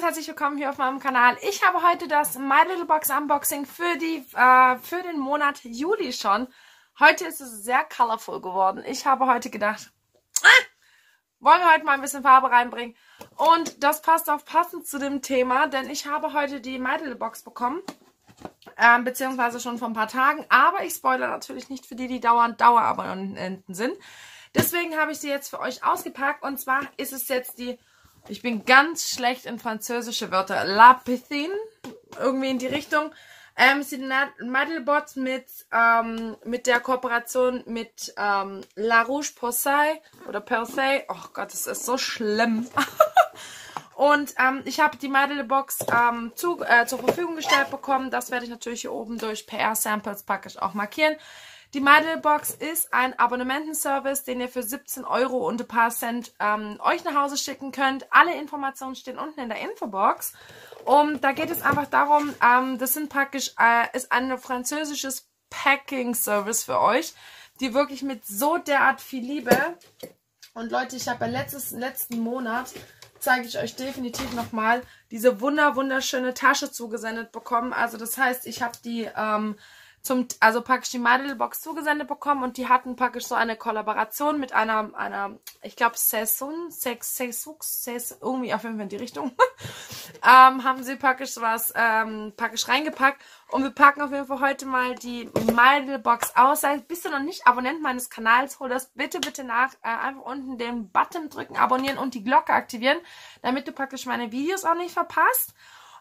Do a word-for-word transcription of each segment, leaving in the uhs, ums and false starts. ganz herzlich willkommen hier auf meinem Kanal. Ich habe heute das My Little Box Unboxing für, die, äh, für den Monat Juli schon. Heute ist es sehr colorful geworden. Ich habe heute gedacht, ah, wollen wir heute mal ein bisschen Farbe reinbringen. Und das passt auch passend zu dem Thema, denn ich habe heute die My Little Box bekommen, äh, beziehungsweise schon vor ein paar Tagen. Aber ich spoilere natürlich nicht für die, die dauernd Dauerabonnenten sind. Deswegen habe ich sie jetzt für euch ausgepackt. Und zwar ist es jetzt die... Ich bin ganz schlecht in französische Wörter. La Piscine, irgendwie in die Richtung. Ähm, sie Muddlebots mit, ähm, mit der Kooperation mit ähm, La Roche Posay oder Posay. Oh Gott, das ist so schlimm. Und ähm, ich habe die My Little Box ähm, zu, äh, zur Verfügung gestellt bekommen. Das werde ich natürlich hier oben durch P R-Samples praktisch auch markieren. Die My Little Box ist ein Abonnementenservice, den ihr für siebzehn Euro und ein paar Cent ähm, euch nach Hause schicken könnt. Alle Informationen stehen unten in der Infobox. Und da geht es einfach darum, ähm, das sind praktisch, äh, ist ein französisches Packing-Service für euch, die wirklich mit so derart viel Liebe. Und Leute, ich habe ja letztes, letzten Monat, zeige ich euch definitiv nochmal, diese wunder wunderschöne Tasche zugesendet bekommen. Also das heißt, ich habe die... Ähm, Zum, also praktisch die My Little Box zugesendet bekommen und die hatten praktisch so eine Kollaboration mit einer, einer ich glaube, Sézane, irgendwie auf jeden Fall in die Richtung, ähm, haben sie praktisch was ähm, praktisch reingepackt. Und wir packen auf jeden Fall heute mal die My Little Box aus. Bist du noch nicht Abonnent meines Kanals, hol das bitte, bitte nach. Äh, einfach unten den Button drücken, abonnieren und die Glocke aktivieren, damit du praktisch meine Videos auch nicht verpasst.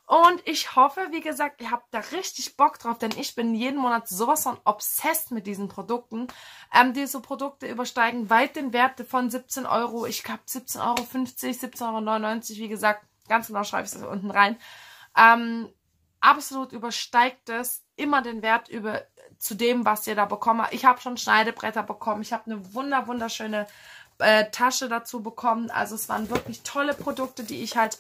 Und ich hoffe, wie gesagt, ihr habt da richtig Bock drauf, denn ich bin jeden Monat sowas von obsessed mit diesen Produkten. Ähm, diese Produkte übersteigen weit den Wert von siebzehn Euro. Ich glaube siebzehn Euro fünfzig, siebzehn Euro neunundneunzig, wie gesagt, ganz genau schreibe ich das unten rein. Ähm, absolut übersteigt es immer den Wert über zu dem, was ihr da bekommt. Ich habe schon Schneidebretter bekommen, ich habe eine wunder wunderschöne äh, Tasche dazu bekommen. Also es waren wirklich tolle Produkte, die ich halt...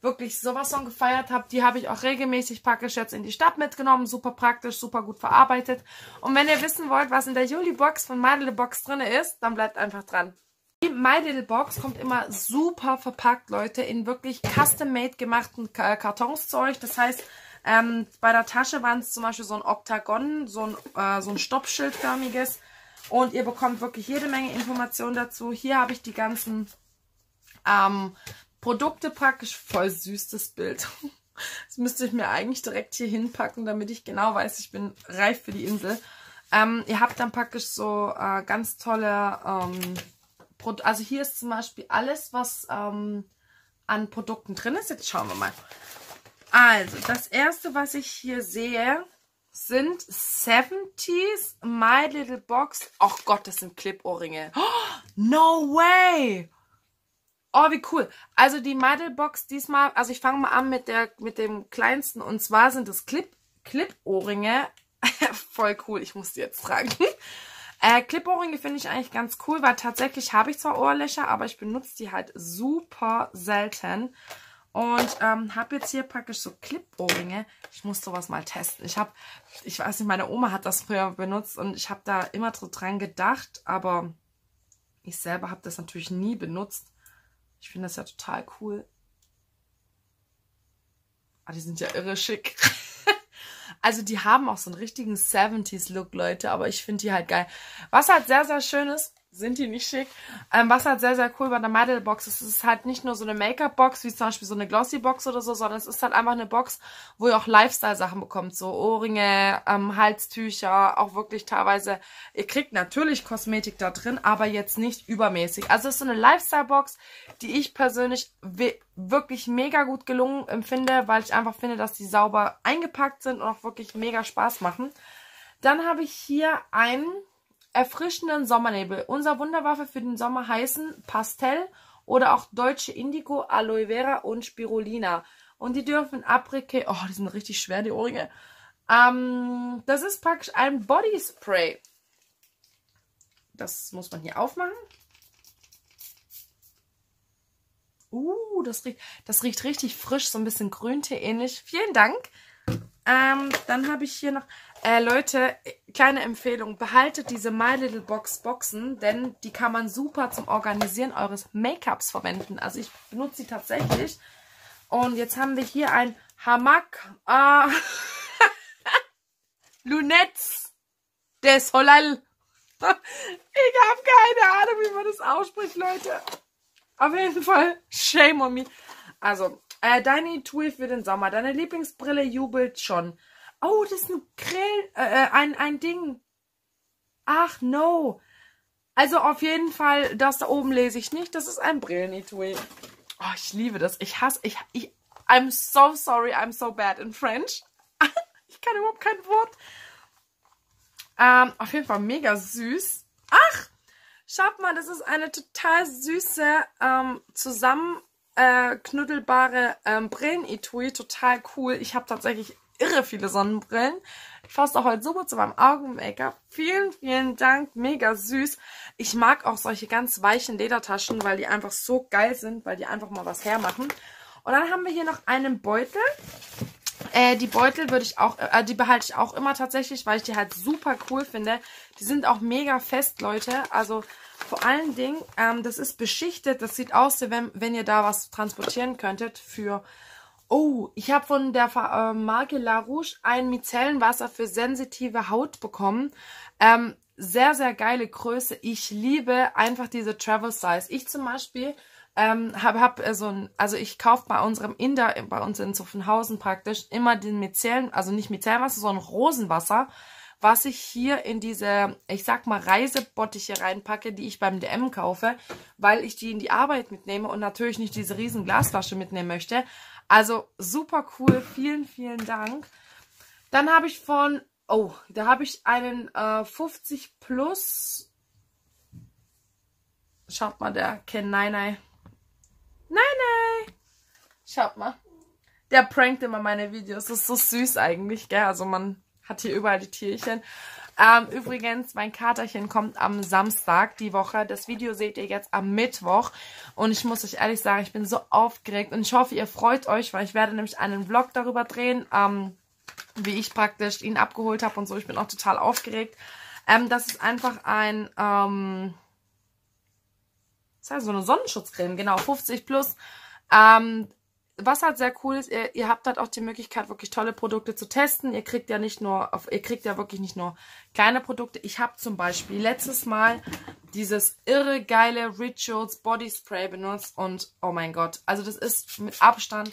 wirklich sowas von gefeiert habe. Die habe ich auch regelmäßig praktisch jetzt in die Stadt mitgenommen. Super praktisch, super gut verarbeitet. Und wenn ihr wissen wollt, was in der Juli-Box von My Little Box drin ist, dann bleibt einfach dran. Die My Little Box kommt immer super verpackt, Leute, in wirklich custom-made gemachten Kartons zu euch. Das heißt, ähm, bei der Tasche waren es zum Beispiel so ein Oktagon, so ein, äh, so ein Stoppschildförmiges. Und ihr bekommt wirklich jede Menge Informationen dazu. Hier habe ich die ganzen... Ähm, Produkte praktisch, voll süß das Bild. Das müsste ich mir eigentlich direkt hier hinpacken, damit ich genau weiß, ich bin reif für die Insel. Ähm, ihr habt dann praktisch so äh, ganz tolle ähm, Produkte. Also hier ist zum Beispiel alles, was ähm, an Produkten drin ist. Jetzt schauen wir mal. Also das erste, was ich hier sehe, sind seventies My Little Box. Ach Gott, das sind Clip-Ohrringe. Oh, no way! Oh, wie cool. Also die My Little Box diesmal, also ich fange mal an mit, der, mit dem kleinsten. Und zwar sind es Clip, Clip-Ohrringe. Voll cool, ich muss die jetzt tragen. äh, Clip-Ohrringe finde ich eigentlich ganz cool, weil tatsächlich habe ich zwar Ohrlöcher, aber ich benutze die halt super selten. Und ähm, habe jetzt hier praktisch so Clip-Ohrringe. Ich muss sowas mal testen. Ich habe, ich weiß nicht, meine Oma hat das früher benutzt und ich habe da immer dran gedacht, aber ich selber habe das natürlich nie benutzt. Ich finde das ja total cool. Ah, die sind ja irre schick. Also die haben auch so einen richtigen seventies-Look, Leute. Aber ich finde die halt geil. Was halt sehr, sehr schön ist, sind die nicht schick. Ähm, was halt sehr, sehr cool bei der My Little Box ist, es ist halt nicht nur so eine Make-up-Box, wie zum Beispiel so eine Glossy-Box oder so, sondern es ist halt einfach eine Box, wo ihr auch Lifestyle-Sachen bekommt. So Ohrringe, ähm, Halstücher, auch wirklich teilweise. Ihr kriegt natürlich Kosmetik da drin, aber jetzt nicht übermäßig. Also es ist so eine Lifestyle-Box, die ich persönlich wirklich mega gut gelungen empfinde, weil ich einfach finde, dass die sauber eingepackt sind und auch wirklich mega Spaß machen. Dann habe ich hier einen... erfrischenden Sommernebel. Unser Wunderwaffe für den Sommer heißen Pastell oder auch deutsche Indigo, Aloe Vera und Spirulina. Und die dürfen Aprikot... Oh, die sind richtig schwer, die Ohrringe. Ähm, das ist praktisch ein Body Spray. Das muss man hier aufmachen. Uh, das riecht, das riecht richtig frisch, so ein bisschen Grüntee ähnlich. Vielen Dank. Ähm, dann habe ich hier noch... Äh, Leute, kleine Empfehlung, behaltet diese My Little Box Boxen, denn die kann man super zum Organisieren eures Make-ups verwenden. Also ich benutze sie tatsächlich Und jetzt haben wir hier ein Hamak äh, Lunettes de Solal. Ich habe keine Ahnung, wie man das ausspricht, Leute. Auf jeden Fall, shame on me. Also, äh, deine Tui für den Sommer. Deine Lieblingsbrille jubelt schon. Oh, das ist ein Grill, äh, ein, ein Ding. Ach, no. Also auf jeden Fall, das da oben lese ich nicht. Das ist ein Brillenetui. Oh, ich liebe das. Ich hasse, ich, ich, I'm so sorry, I'm so bad in French. Ich kann überhaupt kein Wort. Ähm, auf jeden Fall mega süß. Ach, schaut mal, das ist eine total süße, ähm, zusammenknuddelbare äh, ähm, Brillenetui. Total cool. Ich habe tatsächlich irre viele Sonnenbrillen. Ich fasse auch heute super zu meinem Augen-Make-up. Vielen, vielen Dank. Mega süß. Ich mag auch solche ganz weichen Ledertaschen, weil die einfach so geil sind, weil die einfach mal was hermachen. Und dann haben wir hier noch einen Beutel. Äh, die Beutel würde ich auch, äh, die behalte ich auch immer tatsächlich, weil ich die halt super cool finde. Die sind auch mega fest, Leute. Also vor allen Dingen, ähm, das ist beschichtet. Das sieht aus, wenn, wenn ihr da was transportieren könntet für... Oh, ich habe von der äh, Marke La Roche ein Micellenwasser für sensitive Haut bekommen. Ähm, sehr, sehr geile Größe. Ich liebe einfach diese Travel Size. Ich zum Beispiel ähm, habe hab, äh, so ein, also ich kaufe bei unserem Inder, bei uns in Zuffenhausen praktisch, immer den Mizellen, also nicht Micellenwasser, sondern Rosenwasser, was ich hier in diese, ich sag mal, Reisebottiche reinpacke, die ich beim D M kaufe, weil ich die in die Arbeit mitnehme und natürlich nicht diese riesen Glasflasche mitnehmen möchte. Also super cool, vielen, vielen Dank. Dann habe ich von, oh, da habe ich einen äh, fünfzig plus, schaut mal, der Ken Nainai, Nainai, schaut mal, der prankt immer meine Videos, das ist so süß eigentlich, gell, also man hat hier überall die Tierchen. Ähm, übrigens, mein Katerchen kommt am Samstag die Woche. Das Video seht ihr jetzt am Mittwoch. Und ich muss euch ehrlich sagen, ich bin so aufgeregt. Und ich hoffe, ihr freut euch, weil ich werde nämlich einen Vlog darüber drehen, ähm, wie ich praktisch ihn abgeholt habe und so. Ich bin auch total aufgeregt. Ähm, das ist einfach ein... Ähm, das heißt so eine Sonnenschutzcreme, genau, fünfzig plus. Ähm... Was halt sehr cool ist, ihr, ihr habt halt auch die Möglichkeit, wirklich tolle Produkte zu testen. Ihr kriegt ja nicht nur, ihr kriegt ja wirklich nicht nur kleine Produkte. Ich habe zum Beispiel letztes Mal dieses irre geile Rituals Body Spray benutzt und oh mein Gott, also das ist mit Abstand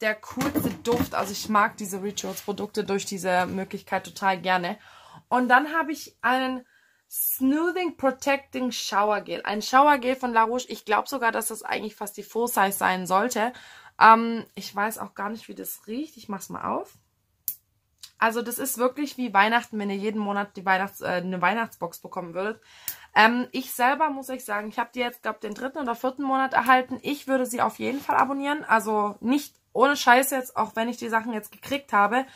der coolste Duft. Also ich mag diese Rituals Produkte durch diese Möglichkeit total gerne. Und dann habe ich einen Smoothing Protecting Shower Gel. Ein Shower Gel von La Roche. Ich glaube sogar, dass das eigentlich fast die Full Size sein sollte. Ähm, ich weiß auch gar nicht, wie das riecht. Ich mach's mal auf. Also das ist wirklich wie Weihnachten, wenn ihr jeden Monat die Weihnachts-, äh, eine Weihnachtsbox bekommen würdet. Ähm, ich selber muss euch sagen, ich habe die jetzt, glaube ich, den dritten oder vierten Monat erhalten. Ich würde sie auf jeden Fall abonnieren. Also nicht ohne Scheiß jetzt, auch wenn ich die Sachen jetzt gekriegt habe.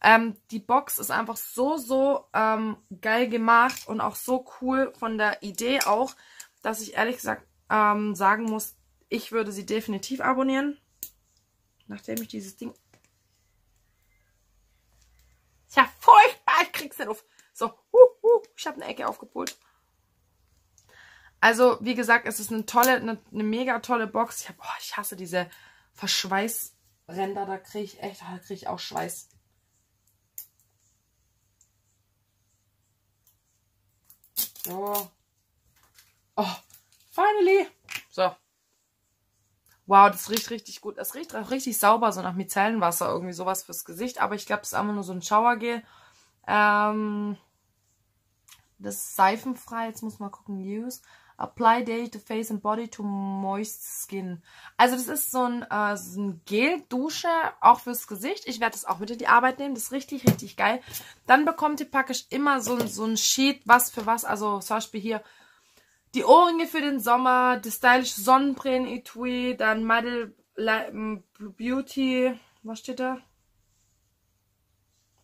Ähm, die Box ist einfach so, so ähm, geil gemacht und auch so cool von der Idee auch, dass ich ehrlich gesagt ähm, sagen muss, ich würde sie definitiv abonnieren. Nachdem ich dieses Ding... Ist ja furchtbar, ich krieg's nicht auf. So, huh, huh, ich habe eine Ecke aufgepult. Also, wie gesagt, es ist eine tolle, eine, eine mega tolle Box. Ich, hab, oh, ich hasse diese Verschweißränder, da kriege ich echt, da kriege ich auch Schweiß. So. Oh, finally. So. Wow, das riecht richtig gut. Das riecht auch richtig sauber, so nach Micellenwasser, irgendwie sowas fürs Gesicht. Aber ich glaube, es ist einfach nur so ein Showergel. Ähm, das ist seifenfrei. Jetzt muss man gucken. Use. Apply daily to face and body to moist skin. Also das ist so ein, äh, so ein Gel-Dusche, auch fürs Gesicht. Ich werde das auch mit in die Arbeit nehmen. Das ist richtig, richtig geil. Dann bekommt ihr praktisch immer so, so ein Sheet, was für was. Also zum Beispiel hier... Die Ohrringe für den Sommer, das stylische Sonnenbrillen-Etui, dann My Little Beauty, was steht da?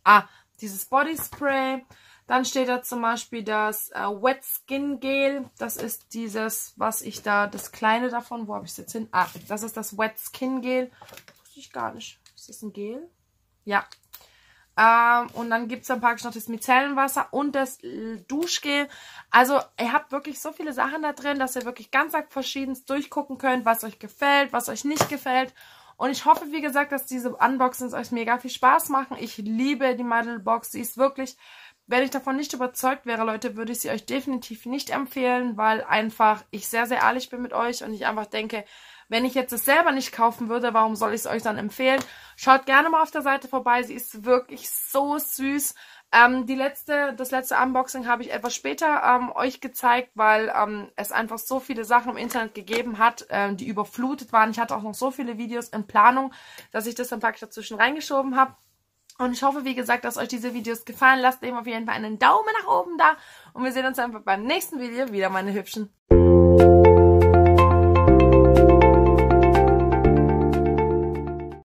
Ah, dieses Body Spray. Dann steht da zum Beispiel das äh, Wet Skin Gel. Das ist dieses, was ich da, das kleine davon, wo habe ich es jetzt hin? Ah, das ist das Wet Skin Gel. Das wusste ich gar nicht. Ist das ein Gel? Ja. Ähm, und dann gibt es dann praktisch noch das Micellenwasser und das Duschgel. Also ihr habt wirklich so viele Sachen da drin, dass ihr wirklich ganz verschiedenes durchgucken könnt, was euch gefällt, was euch nicht gefällt. Und ich hoffe, wie gesagt, dass diese Unboxings euch mega viel Spaß machen. Ich liebe die My Little Box. Sie ist wirklich, wenn ich davon nicht überzeugt wäre, Leute, würde ich sie euch definitiv nicht empfehlen, weil einfach ich sehr, sehr ehrlich bin mit euch und ich einfach denke, wenn ich jetzt es selber nicht kaufen würde, warum soll ich es euch dann empfehlen? Schaut gerne mal auf der Seite vorbei. Sie ist wirklich so süß. Ähm, die letzte, das letzte Unboxing habe ich etwas später ähm, euch gezeigt, weil ähm, es einfach so viele Sachen im Internet gegeben hat, ähm, die überflutet waren. Ich hatte auch noch so viele Videos in Planung, dass ich das dann praktisch dazwischen reingeschoben habe. Und ich hoffe, wie gesagt, dass euch diese Videos gefallen. Lasst eben auf jeden Fall einen Daumen nach oben da. Und wir sehen uns einfach beim nächsten Video wieder, meine Hübschen.